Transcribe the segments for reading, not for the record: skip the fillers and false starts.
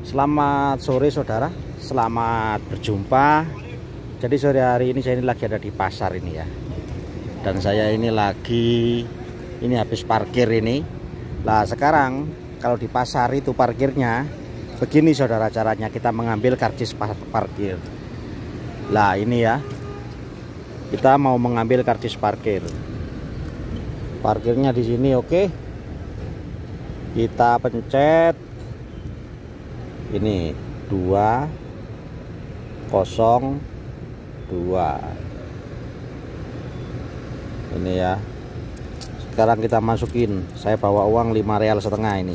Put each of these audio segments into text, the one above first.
Selamat sore saudara, selamat berjumpa. Jadi sore hari ini saya ini lagi ada di pasar ini ya. Dan saya ini lagi, ini habis parkir ini. Nah sekarang kalau di pasar itu parkirnya begini saudara, caranya kita mengambil karcis parkir. Nah ini ya, kita mau mengambil karcis parkir. Parkirnya di sini, oke. Kita pencet ini 202 ini ya. Sekarang kita masukin, saya bawa uang 5,5 rial ini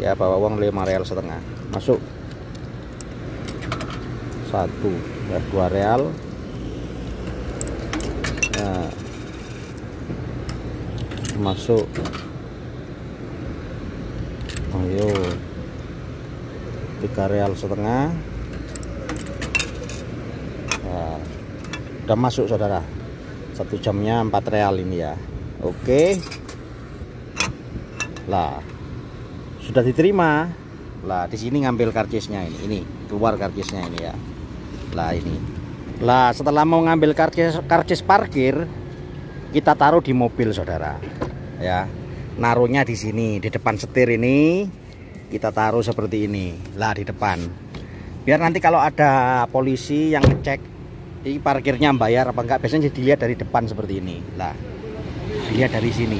ya, bawa uang 5,5 rial, masuk 2 rial, nah, masuk, ayo 3,5 rial, nah, udah masuk saudara. Satu jamnya 4 real ini ya. Oke lah, sudah diterima lah. Di sini ngambil karcisnya ini keluar karcisnya ini ya. Lah ini lah, setelah mau ngambil karcis parkir, kita taruh di mobil saudara ya. Naruhnya di sini, di depan setir ini kita taruh seperti ini lah, di depan, biar nanti kalau ada polisi yang ngecek di parkirnya bayar apa enggak, biasanya dilihat dari depan seperti ini lah, dilihat dari sini.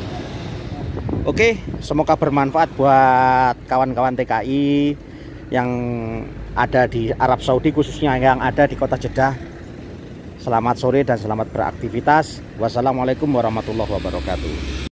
Oke, semoga bermanfaat buat kawan-kawan TKI yang ada di Arab Saudi, khususnya yang ada di kota Jeddah. Selamat sore dan selamat beraktivitas. Wassalamualaikum warahmatullahi wabarakatuh.